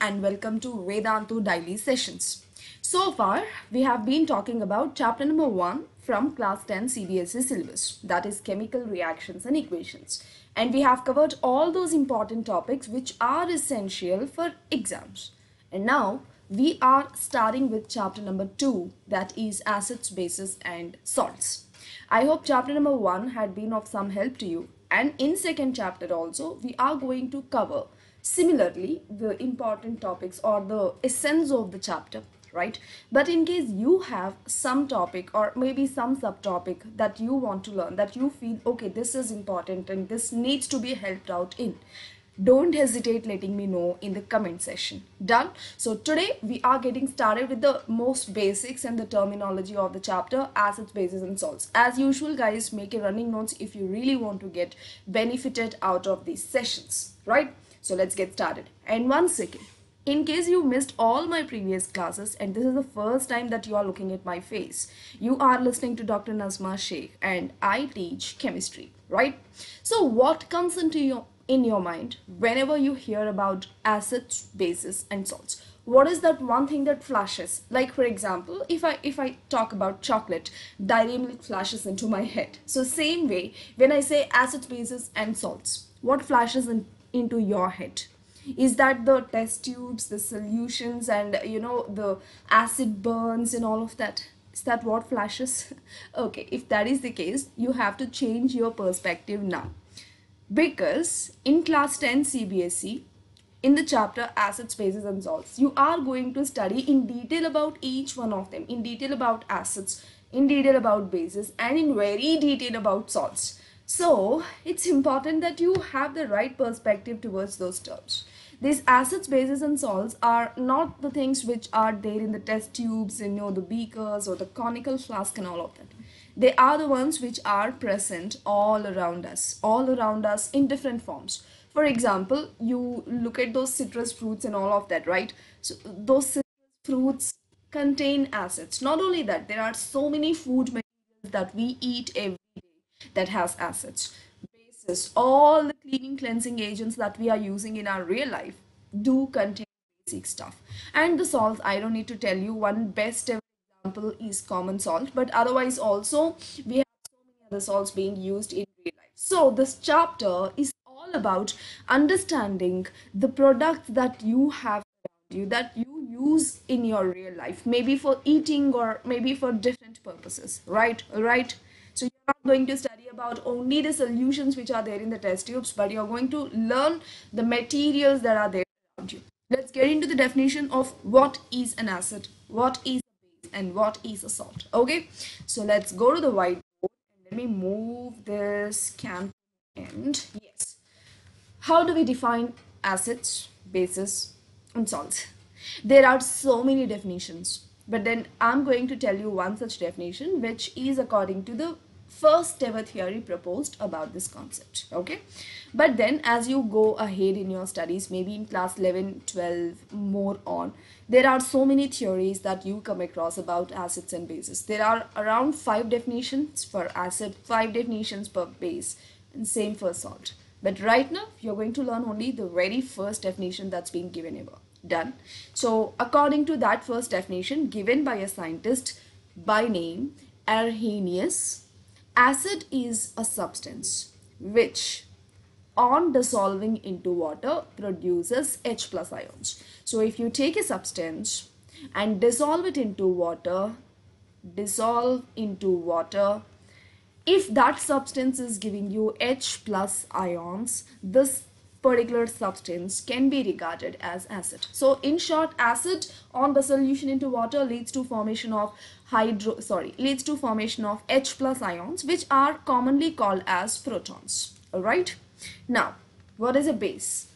morning and welcome to Vedantu Daily Sessions. So far, we have been talking about chapter number 1 from class 10 CBSE syllabus, that is chemical reactions and equations. And we have covered all those important topics which are essential for exams. And now, we are starting with chapter number 2, that is acids, bases and salts. I hope chapter number 1 had been of some help to you. And in second chapter also, we are going to cover similarly the important topics or the essence of the chapter, right? But in case you have some topic or maybe some subtopic that you want to learn, that you feel, okay, this is important and this needs to be helped out in, don't hesitate letting me know in the comment section. Done? So today we are getting started with the most basics and the terminology of the chapter, acids, bases and salts. As usual guys, make a running notes if you really want to get benefited out of these sessions, right? So let's get started. And one second, in case you missed all my previous classes and this is the first time that you are looking at my face, you are listening to Dr. Nazma Sheikh and I teach chemistry, right? So what comes into your mind whenever you hear about acids, bases and salts? What is that one thing that flashes? Like for example, if I talk about chocolate, Dairy Milk flashes into my head. So same way, when I say acids, bases and salts, what flashes into your head? Is that the test tubes, the solutions and you know the acid burns and all of that? Is that what flashes? Okay, if that is the case, you have to change your perspective now. Because in class 10 CBSE, in the chapter acids, bases and salts, you are going to study in detail about each one of them, in detail about acids, in detail about bases and in very detail about salts. So it's important that you have the right perspective towards those terms. These acids, bases and salts are not the things which are there in the test tubes, you know, the beakers or the conical flask and all of that. They are the ones which are present all around us in different forms. For example, you look at those citrus fruits and all of that, right? So those citrus fruits contain acids. Not only that, there are so many food materials that we eat every day that has acids. Bases, all the cleaning, cleansing agents that we are using in our real life do contain basic stuff. And the salts, I don't need to tell you, one best ever is common salt, but otherwise also we have so many other salts being used in real life. So this chapter is all about understanding the products that you have around you, that you use in your real life, maybe for eating or maybe for different purposes, right? All right, so you're not going to study about only the solutions which are there in the test tubes, but you're going to learn the materials that are there around you. Let's get into the definition of what is an acid, what is and what is a salt. Okay, so let's go to the whiteboard and let me move this cam end. Yes, how do we define acids, bases and salts? There are so many definitions, but then I'm going to tell you one such definition which is according to the first ever theory proposed about this concept. Okay, but then as you go ahead in your studies, maybe in class 11, 12 more on, there are so many theories that you come across about acids and bases. There are around 5 definitions per acid, 5 definitions per base and same for salt. But right now you're going to learn only the very first definition that's been given ever. Done? So according to that first definition given by a scientist by name Arrhenius, acid is a substance which on dissolving into water produces H plus ions. So if you take a substance and dissolve it into water, if that substance is giving you H plus ions, this particular substance can be regarded as acid. So in short, acid on the solution into water leads to formation of H plus ions, which are commonly called as protons. All right, now what is a base?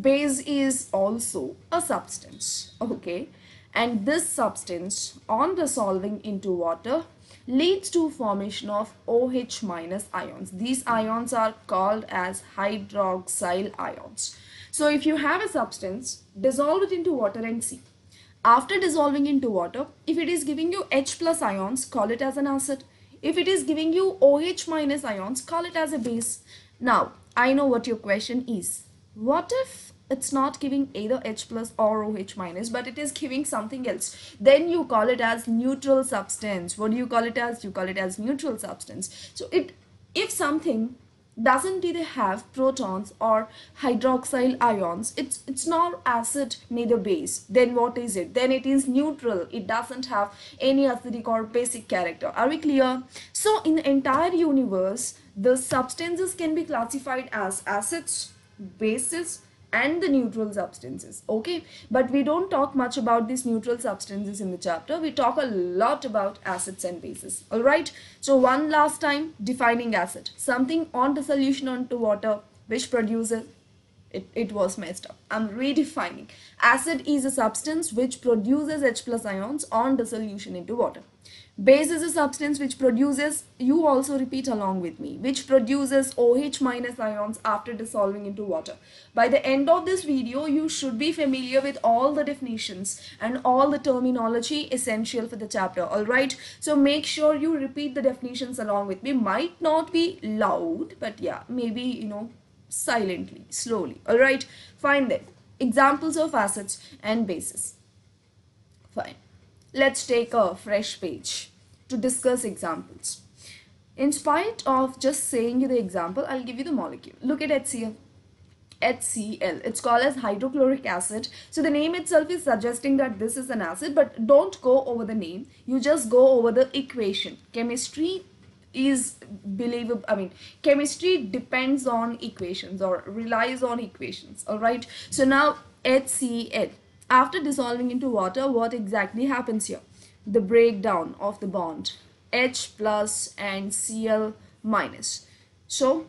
Base is also a substance, okay, and this substance on dissolving into water leads to formation of OH minus ions. These ions are called as hydroxyl ions. So if you have a substance, dissolve it into water and see. After dissolving into water, if it is giving you H plus ions, call it as an acid. If it is giving you OH minus ions, call it as a base. Now, I know what your question is. What if it's not giving either H plus or OH minus, but it is giving something else, then you call it as neutral substance. What do you call it as? You call it as neutral substance. So if something doesn't either have protons or hydroxyl ions, it's not acid neither base, then what is it? Then it is neutral. It doesn't have any acidic or basic character. Are we clear? So in the entire universe, the substances can be classified as acids, bases, and the neutral substances. Okay, but we don't talk much about these neutral substances in the chapter. We talk a lot about acids and bases. Alright, so one last time, defining acid, something on the solution onto water which produces it was messed up. I'm redefining. Acid is a substance which produces H plus ions on the solution into water. Base is a substance which produces, you also repeat along with me, which produces OH minus ions after dissolving into water. By the end of this video, you should be familiar with all the definitions and all the terminology essential for the chapter. Alright, so make sure you repeat the definitions along with me. Might not be loud, but yeah, maybe, you know, silently, slowly. Alright, fine then. Examples of acids and bases. Fine. Let's take a fresh page to discuss examples. In spite of just saying you the example, I'll give you the molecule. Look at HCl. HCl. It's called as hydrochloric acid. So the name itself is suggesting that this is an acid, but don't go over the name. You just go over the equation. Chemistry is believable. I mean, chemistry depends on equations or relies on equations. Alright. So now HCl. After dissolving into water, what exactly happens here? The breakdown of the bond H plus and Cl minus. So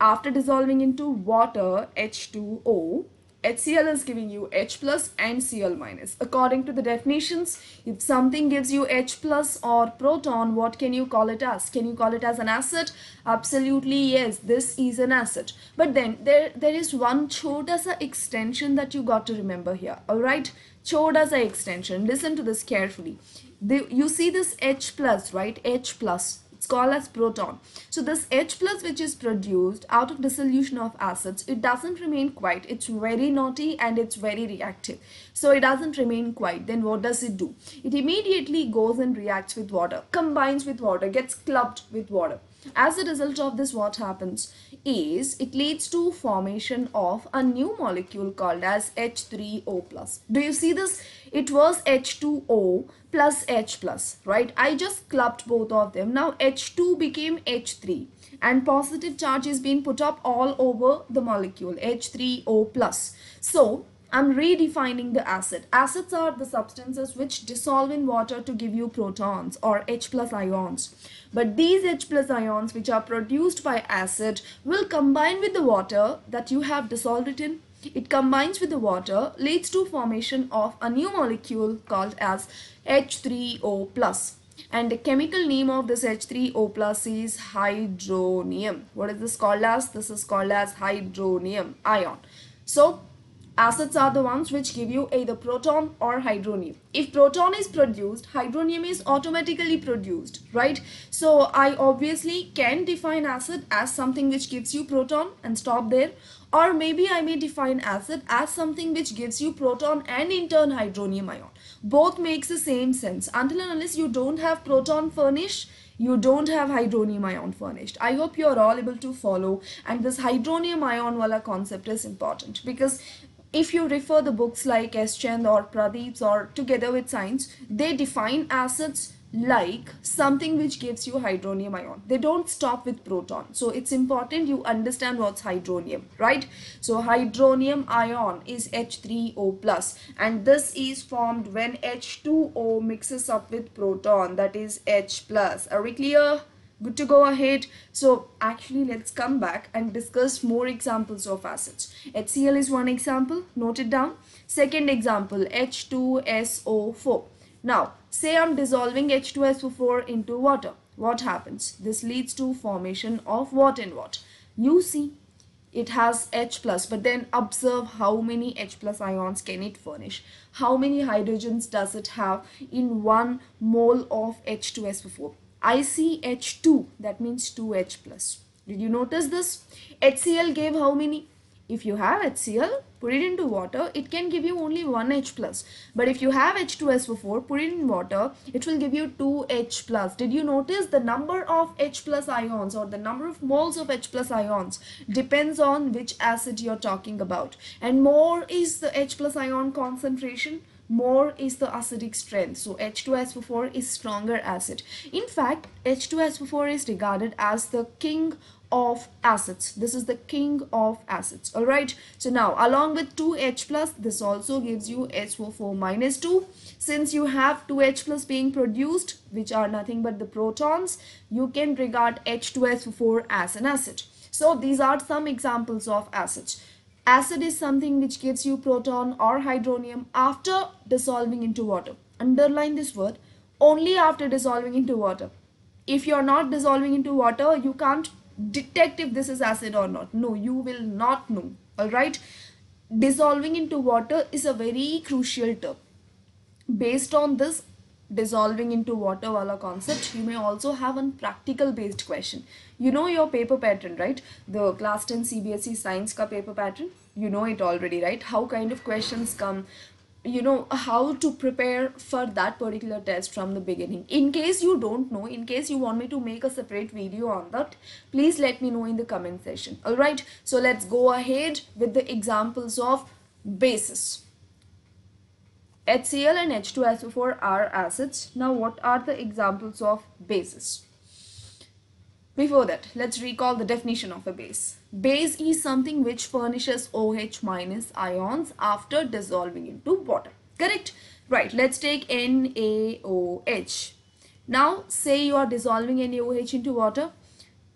after dissolving into water, H2O, HCl is giving you H plus and Cl minus. According to the definitions, if something gives you H plus or proton, what can you call it as? Can you call it as an acid? Absolutely yes, this is an acid. But then there is one chota sa extension that you got to remember here. Alright, chota sa extension. Listen to this carefully. You see this H plus, right? H plus. It's called as proton. So this H plus which is produced out of dissolution of acids, it doesn't remain quiet. It's very naughty and it's very reactive. So it doesn't remain quiet. Then what does it do? It immediately goes and reacts with water, combines with water, gets clubbed with water. As a result of this, what happens is it leads to formation of a new molecule called as H3O+. Do you see this? It was H2O plus H plus, right? I just clubbed both of them. Now H2 became H3 and positive charge is being put up all over the molecule H3O+. So I'm redefining the acid. Acids are the substances which dissolve in water to give you protons or H plus ions. But these H plus ions which are produced by acid will combine with the water that you have dissolved it in. It combines with the water, leads to formation of a new molecule called as H3O+. And the chemical name of this H3O+ is hydronium. What is this called as? This is called as hydronium ion. So acids are the ones which give you either proton or hydronium. If proton is produced, hydronium is automatically produced, right? So I obviously can define acid as something which gives you proton and stop there. Or maybe I may define acid as something which gives you proton and in turn hydronium ion. Both makes the same sense. Until and unless you don't have proton furnished, you don't have hydronium ion furnished. I hope you are all able to follow. And this hydronium ion wala concept is important because if you refer the books like S. Chand or Pradeep's or Together with Science, they define acids like something which gives you hydronium ion. They don't stop with proton. So it's important you understand what's hydronium, right? So hydronium ion is H3O+, and this is formed when H2O mixes up with proton, that is H+. Are we clear? Good to go ahead. So actually let's come back and discuss more examples of acids. HCl is one example, note it down. Second example, H2SO4. Now say I'm dissolving H2SO4 into water. What happens? This leads to formation of what and what? You see it has H+, but then observe how many H+ ions can it furnish. How many hydrogens does it have in 1 mole of H2SO4? I see H2, that means 2H+. Did you notice this? HCl gave how many? If you have HCl, put it into water, it can give you only 1H+. But if you have H2SO4, put it in water, it will give you 2H+. Did you notice the number of H+ ions or the number of moles of H+ ions depends on which acid you're talking about. And more is the H+ ion concentration, more is the acidic strength. So H2SO4 is stronger acid. In fact, H2SO4 is regarded as the king of acids. This is the king of acids. All right. So now, along with 2H+, this also gives you SO4 - 2. Since you have 2H+ being produced, which are nothing but the protons, you can regard H2SO4 as an acid. So these are some examples of acids. Acid is something which gives you proton or hydronium after dissolving into water. Underline this word, only after dissolving into water. If you are not dissolving into water, you can't detect if this is acid or not. No, you will not know. All right. Dissolving into water is a very crucial term. Based on this dissolving into water wala concept, you may also have one practical based question. You know your paper pattern, right? The class 10 CBSE science ka paper pattern, you know it already, right? How kind of questions come, you know how to prepare for that particular test from the beginning. In case you don't know, in case you want me to make a separate video on that, please let me know in the comment section. All right, so let's go ahead with the examples of bases. HCl and H2SO4 are acids. Now, what are the examples of bases? Before that, let's recall the definition of a base. Base is something which furnishes OH- ions after dissolving into water. Correct? Right. Let's take NaOH. Now, say you are dissolving NaOH into water.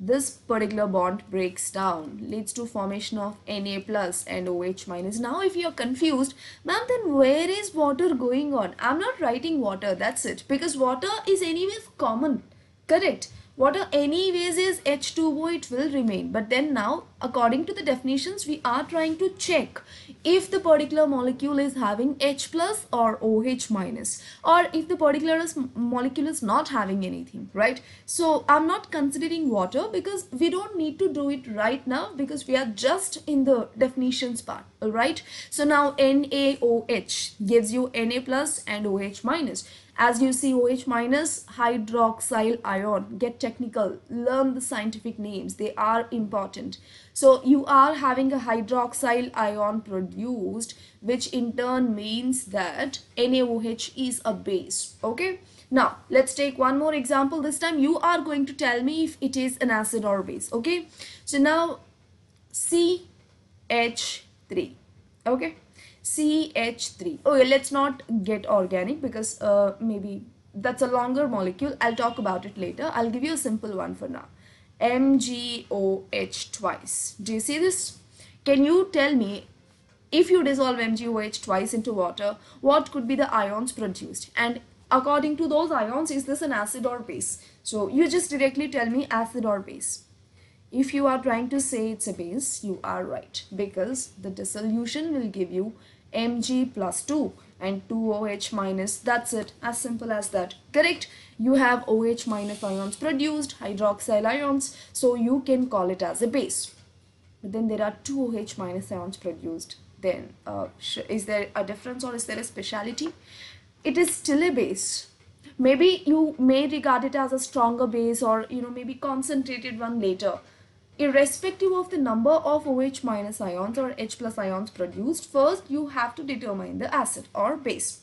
This particular bond breaks down, leads to formation of Na+ and OH-. Now, if you are confused, ma'am, then where is water going on? I'm not writing water, that's it. Because water is anyways common, correct? Water anyways is H2O, it will remain. But then now, according to the definitions, we are trying to check if the particular molecule is having H+ or OH-, or if the particular molecule is not having anything, right? So I'm not considering water because we don't need to do it right now because we are just in the definitions part, all right? So now NaOH gives you Na+ and OH-. As you see, OH- hydroxyl ion. Get technical, learn the scientific names, they are important. So you are having a hydroxyl ion produced, which in turn means that NaOH is a base. Okay. Now let's take one more example. This time you are going to tell me if it is an acid or base. Okay. So now CH3. Okay. CH3. Okay, let's not get organic because maybe that's a longer molecule. I'll talk about it later. I'll give you a simple one for now. MgOH twice. Do you see this? Can you tell me if you dissolve MgOH twice into water, what could be the ions produced? And according to those ions, is this an acid or base? So you just directly tell me acid or base. If you are trying to say it's a base, you are right because the dissolution will give you Mg+2 and 2OH-. That's it, as simple as that. Correct? You have OH- ions produced, hydroxyl ions, so you can call it as a base. But then there are 2OH- ions produced. Then is there a difference or is there a speciality? It is still a base. Maybe you may regard it as a stronger base or, you know, maybe concentrated one later. Irrespective of the number of OH- ions or H+ ions produced, first you have to determine the acid or base.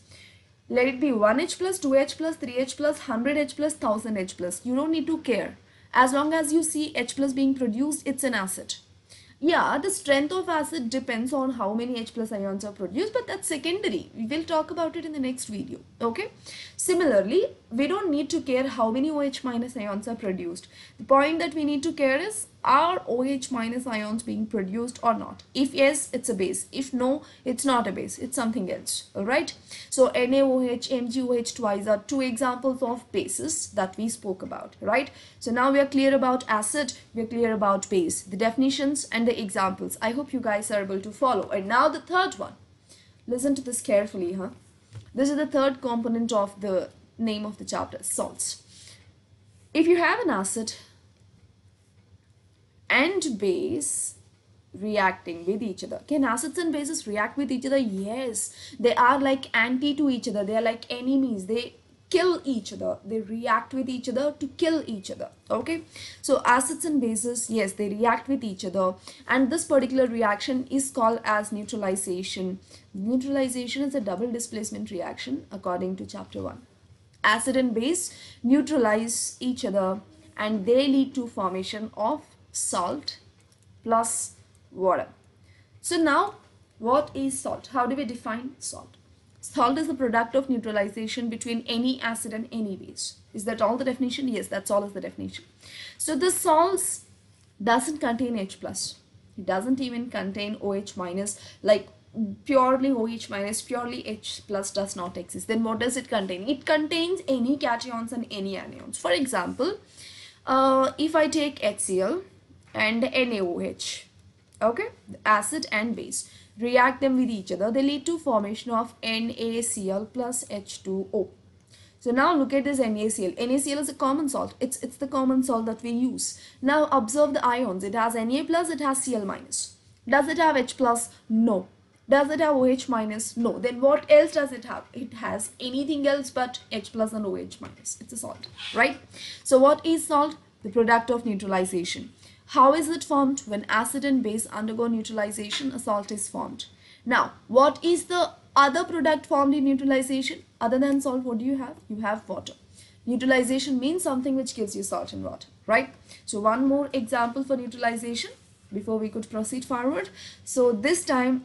Let it be 1H+, 2H+, 3H+, 100H+, 1000H+. You don't need to care. As long as you see H+ being produced, it's an acid. Yeah, the strength of acid depends on how many H+ ions are produced, but that's secondary. We will talk about it in the next video. Okay. Similarly, we don't need to care how many OH- ions are produced. The point that we need to care is, are OH- ions being produced or not? If yes, it's a base. If no, it's not a base. It's something else. All right. So NaOH, MgOH twice are two examples of bases that we spoke about. Right. So now we are clear about acid. We are clear about base. The definitions and the examples. I hope you guys are able to follow. And now the third one. Listen to this carefully, huh? This is the third component of the name of the chapter, salts. If you have an acid and base, reacting with each other. Can acids and bases react with each other? Yes, they are like anti to each other. They are like enemies. They kill each other. They react with each other to kill each other. Okay, so acids and bases, yes, they react with each other, and this particular reaction is called as neutralization. Neutralization is a double displacement reaction according to chapter 1. Acid and base neutralize each other and they lead to formation of salt plus water. So now, what is salt? How do we define salt? Salt is the product of neutralization between any acid and any base. Is that all the definition? Yes, that's all is the definition. So the salts doesn't contain H+. It doesn't even contain OH-, like purely OH-, purely H+ does not exist. Then what does it contain? It contains any cations and any anions. For example, if I take HCl and NaOH, okay, acid and base, react them with each other, they lead to formation of NaCl plus H2O. So now look at this NaCl. NaCl is a common salt. It's the common salt that we use. Now observe the ions. It has Na+, it has Cl-. Does it have H+? No. Does it have OH-? No. Then what else does it have? It has anything else but H+ and OH-. It's a salt, right? So what is salt? The product of neutralization. How is it formed? When acid and base undergo neutralization, a salt is formed. Now, what is the other product formed in neutralization? Other than salt, what do you have? You have water. Neutralization means something which gives you salt and water, right? So one more example for neutralization before we could proceed forward. So this time,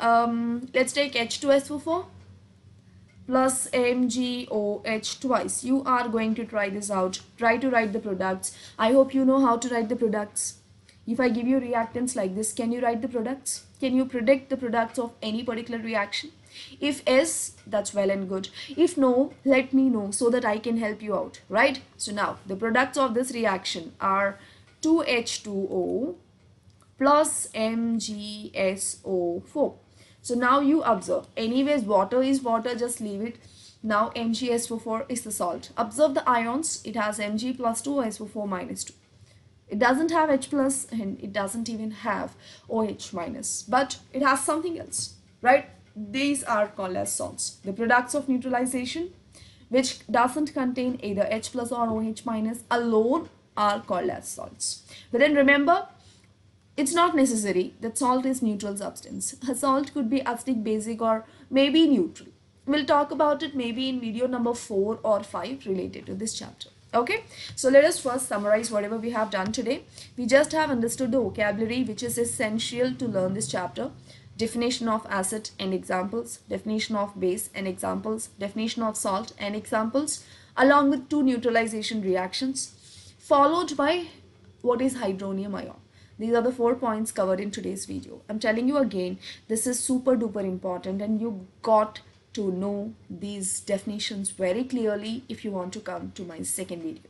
let's take H2SO4 plus MgOH twice. You are going to try this out. Try to write the products. I hope you know how to write the products. If I give you reactants like this, can you write the products? Can you predict the products of any particular reaction? If yes, that's well and good. If no, let me know so that I can help you out, right? So now, the products of this reaction are 2H2O plus MgSO4. So now you observe. Anyways, water is water, just leave it. Now MgSO4 is the salt. Observe the ions. It has Mg plus 2, SO4 minus 2. It doesn't have H+, and it doesn't even have OH-, but it has something else, right? These are called as salts. The products of neutralization, which doesn't contain either H+ or OH- alone, are called as salts. But then remember, it's not necessary that salt is neutral substance. A salt could be acidic, basic, or maybe neutral. We'll talk about it maybe in video number 4 or 5 related to this chapter. Okay, so let us first summarize whatever we have done today. We just have understood the vocabulary which is essential to learn this chapter. Definition of acid and examples, definition of base and examples, definition of salt and examples, along with 2 neutralization reactions, followed by what is hydronium ion. These are the 4 points covered in today's video. I'm telling you again, this is super duper important and you got to know these definitions very clearly if you want to come to my second video.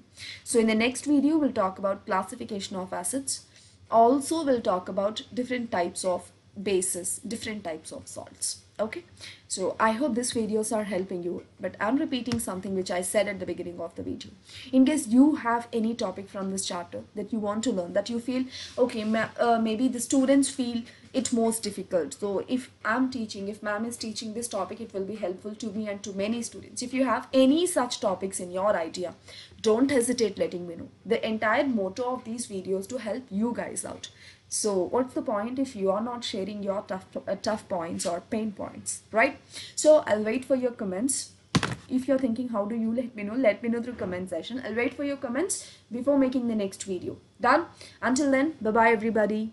So in the next video, we'll talk about classification of acids. Also, we'll talk about different types of bases, different types of salts. Okay, so I hope these videos are helping you, but I'm repeating something which I said at the beginning of the video. In case you have any topic from this chapter that you want to learn, that you feel, okay, maybe the students feel it most difficult. So if I'm teaching, if ma'am is teaching this topic, it will be helpful to me and to many students. If you have any such topics in your idea, don't hesitate letting me know. The entire motto of these videos to help you guys out. So what's the point if you are not sharing your tough points or pain points, right? So I'll wait for your comments. If you're thinking, how do you let me know? Let me know through comment section. I'll wait for your comments before making the next video. Done? Until then, bye-bye everybody.